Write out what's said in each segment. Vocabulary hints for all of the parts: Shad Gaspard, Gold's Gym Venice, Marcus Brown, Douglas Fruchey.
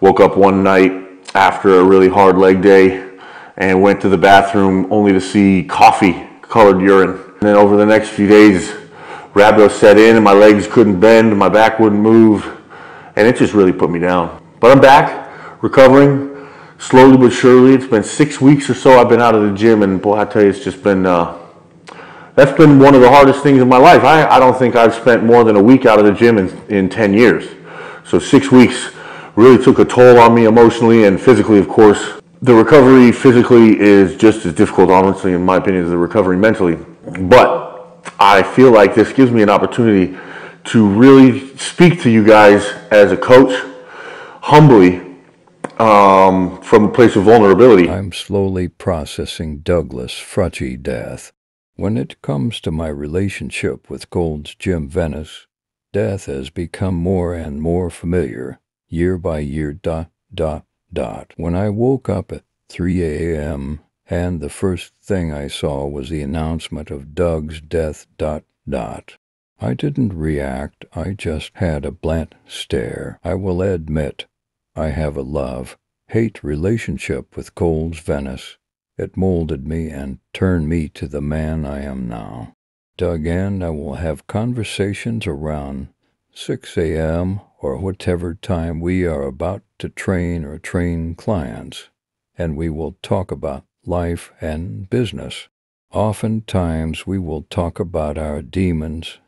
Woke up one night after a really hard leg day and went to the bathroom only to see coffee-colored urine. And then over the next few days, rhabdo set in and my legs couldn't bend, my back wouldn't move, and it just really put me down. But I'm back, recovering, slowly but surely. It's been 6 weeks or so I've been out of the gym, and boy, I tell you, it's just been, that's been one of the hardest things in my life. I don't think I've spent more than a week out of the gym in 10 years. So 6 weeks really took a toll on me emotionally and physically, of course. The recovery physically is just as difficult, honestly, in my opinion, as the recovery mentally. But I feel like this gives me an opportunity to really speak to you guys as a coach, humbly, from a place of vulnerability. I'm slowly processing Douglas Fruchey death. When it comes to my relationship with Gold's Gym Venice, death has become more and more familiar, year by year, When I woke up at 3 a.m., and the first thing I saw was the announcement of Doug's death, I didn't react, I just had a blank stare. I will admit, I have a love-hate relationship with Gold's Venice. It molded me and turned me to the man I am now. Doug and I will have conversations around 6 a.m. or whatever time we are about to train or train clients, and we will talk about life and business. Oftentimes we will talk about our demons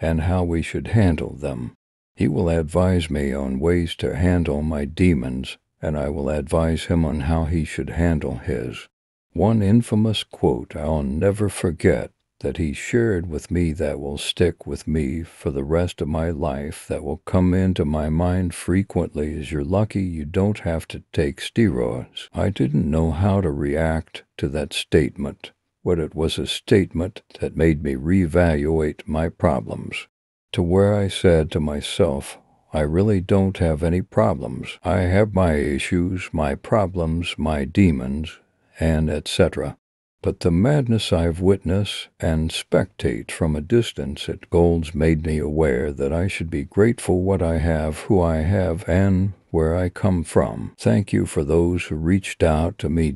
and how we should handle them. He will advise me on ways to handle my demons, and I will advise him on how he should handle his. One infamous quote I'll never forget that he shared with me that will stick with me for the rest of my life, that will come into my mind frequently, is you're lucky you don't have to take steroids. I didn't know how to react to that statement, but it was a statement that made me reevaluate my problems, to where I said to myself, I really don't have any problems. I have my issues, my problems, my demons, and etc. But the madness I've witnessed and spectate from a distance at Gold's made me aware that I should be grateful what I have, who I have, and where I come from. Thank you for those who reached out to me,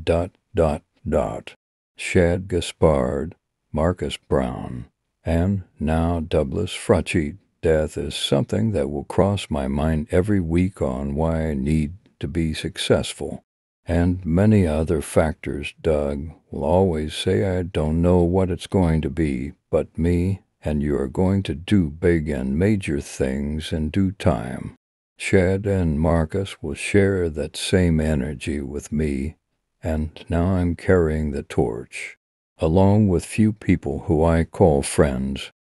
Shad Gaspard, Marcus Brown, and now Douglas Fruchey. Death is something that will cross my mind every week on why I need to be successful, and many other factors. Doug will always say, I don't know what it's going to be, but me and you are going to do big and major things in due time. Shad and Marcus will share that same energy with me, and now I'm carrying the torch, along with few people who I call friends,